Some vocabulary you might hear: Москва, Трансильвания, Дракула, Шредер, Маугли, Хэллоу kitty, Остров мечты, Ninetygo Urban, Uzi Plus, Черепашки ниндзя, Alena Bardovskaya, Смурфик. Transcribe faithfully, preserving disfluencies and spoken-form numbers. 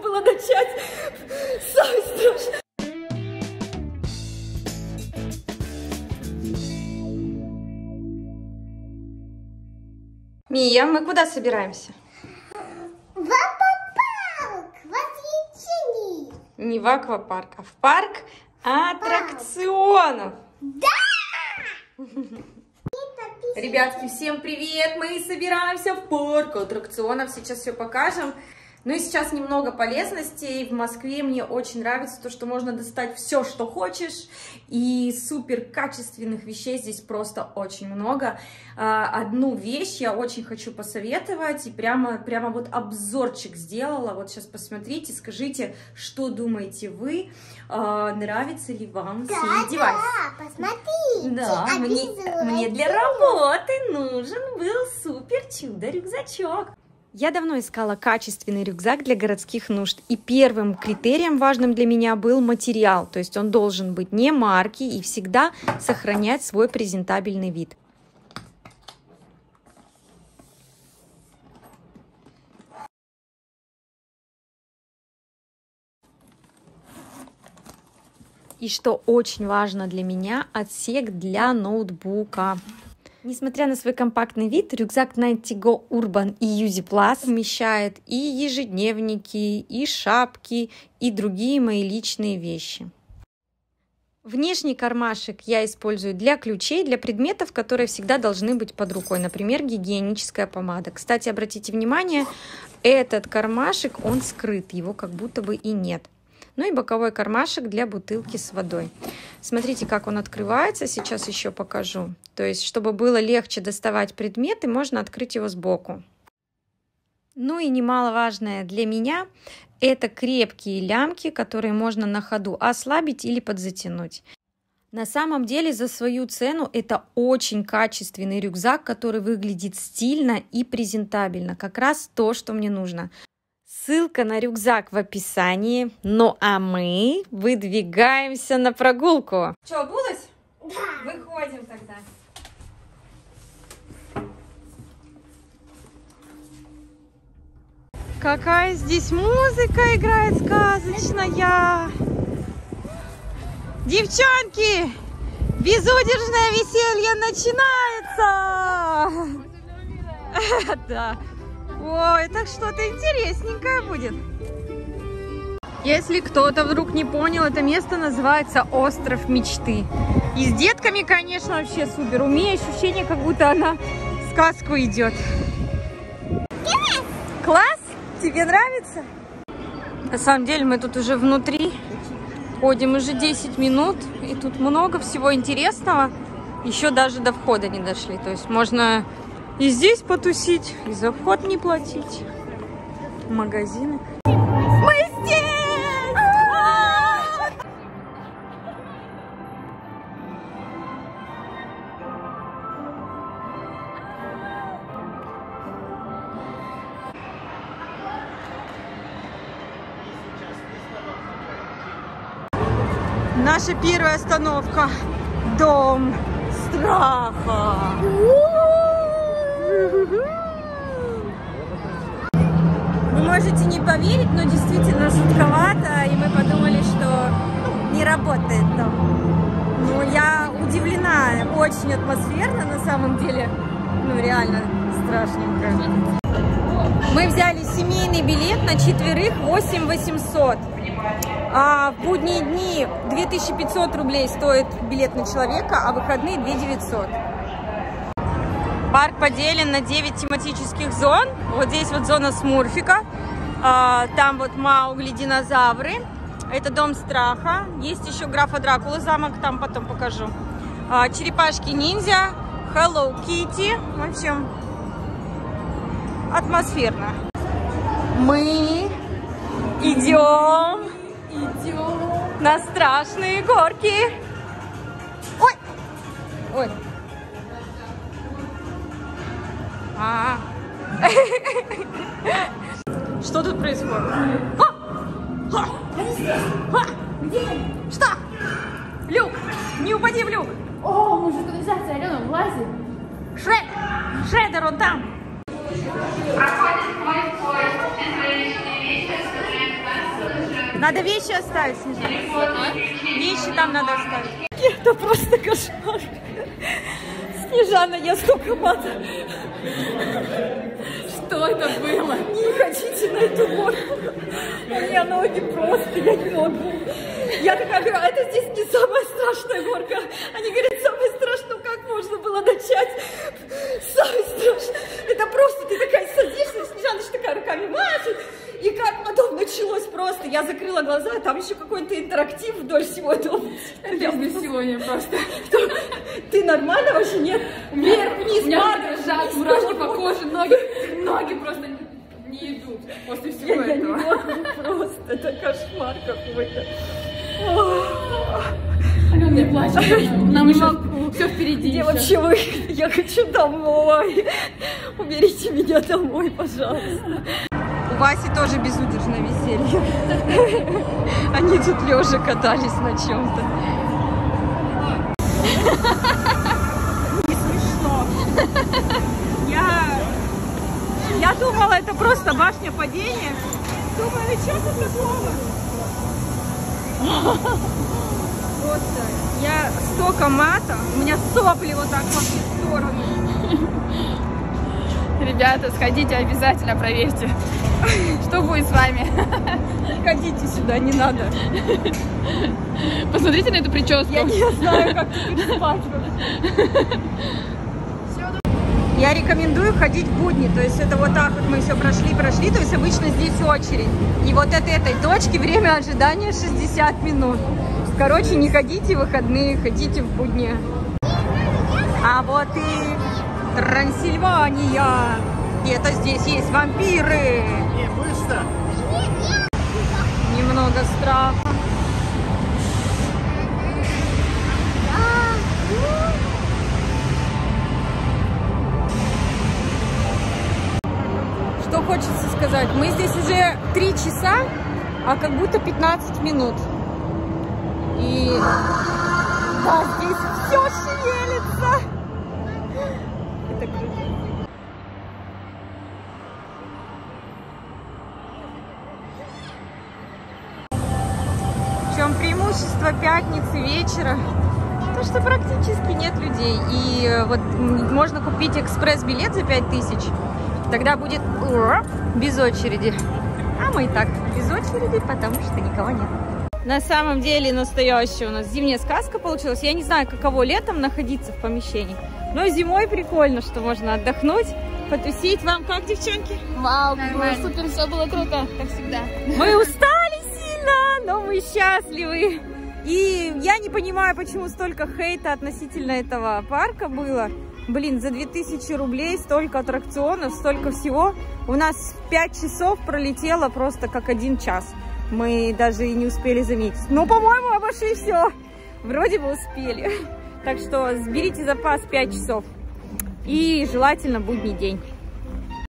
было начать. Самое страшное. Мия, мы куда собираемся? В аквапарк, в развлечении. Не в аквапарк, а в парк аттракционов. Да! Ребятки, всем привет! Мы собираемся в парк аттракционов, сейчас все покажем. Ну и сейчас немного полезностей. В Москве мне очень нравится то, что можно достать все, что хочешь. И супер качественных вещей здесь просто очень много. Одну вещь я очень хочу посоветовать. И прямо, прямо вот обзорчик сделала. Вот сейчас посмотрите, скажите, что думаете вы. Нравится ли вам да, сей девайс? Да, посмотрите. Да, мне, мне для работы нужен был супер чудо-рюкзачок. Я давно искала качественный рюкзак для городских нужд, и первым критерием важным для меня был материал, то есть он должен быть не марки и всегда сохранять свой презентабельный вид. И что очень важно для меня, отсек для ноутбука. Несмотря на свой компактный вид, рюкзак Ninetygo Urban и Uzi Plus вмещает и ежедневники, и шапки, и другие мои личные вещи. Внешний кармашек я использую для ключей, для предметов, которые всегда должны быть под рукой, например, гигиеническая помада. Кстати, обратите внимание, этот кармашек, он скрыт, его как будто бы и нет. Ну и боковой кармашек для бутылки с водой. Смотрите, как он открывается. Сейчас еще покажу. То есть, чтобы было легче доставать предметы, можно открыть его сбоку. Ну и немаловажное для меня – это крепкие лямки, которые можно на ходу ослабить или подзатянуть. На самом деле, за свою цену это очень качественный рюкзак, который выглядит стильно и презентабельно. Как раз то, что мне нужно. Ссылка на рюкзак в описании. Ну а мы выдвигаемся на прогулку. Что, обулась? Да. Выходим тогда. Какая здесь музыка играет сказочная. Девчонки, безудержное веселье начинается. Да. Ой, так что-то интересненькое будет. Если кто-то вдруг не понял, это место называется Остров мечты. И с детками, конечно, вообще супер. У меня ощущение, как будто она в сказку идет. Класс! Класс? Тебе нравится? На самом деле мы тут уже внутри. Ходим уже десять минут. И тут много всего интересного. Еще даже до входа не дошли. То есть можно... И здесь потусить, и за вход не платить. Магазины. Мы здесь! А-а-а! Наша первая остановка. Дом страха. Вы можете не поверить, но действительно жутковато, и мы подумали, что не работает там. Но я удивлена, очень атмосферно на самом деле, ну реально страшненько. Мы взяли семейный билет на четверых восемь тысяч восемьсот. А в будние дни две тысячи пятьсот рублей стоит билет на человека, а в выходные две тысячи девятьсот. Парк поделен на девять тематических зон. Вот здесь вот зона Смурфика. Там вот Маугли, динозавры. Это дом страха. Есть еще графа Дракула замок, там потом покажу. Черепашки ниндзя, Хэллоу kitty. В общем, атмосферно. Мы идем, идем на страшные горки. Ой! Ой! А -а -а. Что тут происходит? Что? Люк! Не упади в люк! О, мужик, канализация, Алена, влази! Шред! Шредер, он там! Надо вещи оставить, Снежана. Вещи там надо оставить. Это просто кошмар. Снежана, я столько мата. Что это было? Не хотите на эту горку? У меня ноги просто, я не могу. Я такая говорю, а это здесь не самая страшная горка. Они говорят, самое страшное, как можно было начать? Самое страшное. Это просто ты такая садишься, Снежана такая руками машет. И как потом началось просто. Я закрыла глаза, там еще какой-то интерактив вдоль всего этого. Я сегодня просто. Ты нормально вообще? Нет? Вверх, вниз, марш. Мурашки по коже, ноги. Ноги просто не идут после всего этого. Просто это кошмар какой-то. Алена, не плачь. Нам еще все впереди. Где вообще вы? Я хочу домой. Уберите меня домой, пожалуйста. Васи тоже безудержно веселье. Они тут лежа катались на чем-то. Не смешно. Я... Я думала, это просто башня падения. Думаю, что это такого? Просто я столько мата. У меня сопли вот так во все стороны. Ребята, сходите, обязательно проверьте, что будет с вами. Приходите сюда, не надо. Посмотрите на эту прическу. Я не знаю, как ты спать. Я рекомендую ходить в будни. То есть это вот так вот мы все прошли, прошли. То есть обычно здесь очередь. И вот от этой точки время ожидания шестьдесят минут. Короче, не ходите в выходные, ходите в будни. А вот и... Трансильвания! Где-то здесь есть вампиры! Не, быстро! Немного страха. Что хочется сказать? Мы здесь уже три часа, а как будто пятнадцать минут. И... Да, здесь все шевелится! В чем преимущество пятницы вечера? То, что практически нет людей. И вот можно купить экспресс-билет за пять тысяч. Тогда будет без очереди. А мы и так без очереди, потому что никого нет. На самом деле настоящая у нас зимняя сказка получилась. Я не знаю, каково летом находиться в помещении. Но зимой прикольно, что можно отдохнуть, потусить. Вам как, девчонки? Вау, было супер, все было круто, как всегда. Мы устали сильно, но мы счастливы. И я не понимаю, почему столько хейта относительно этого парка было. Блин, за две тысячи рублей столько аттракционов, столько всего. У нас пять часов пролетело просто как один час. Мы даже и не успели заметить. Но, по-моему, обошли все. Вроде бы успели. Так что сберите запас пять часов и желательно будний день.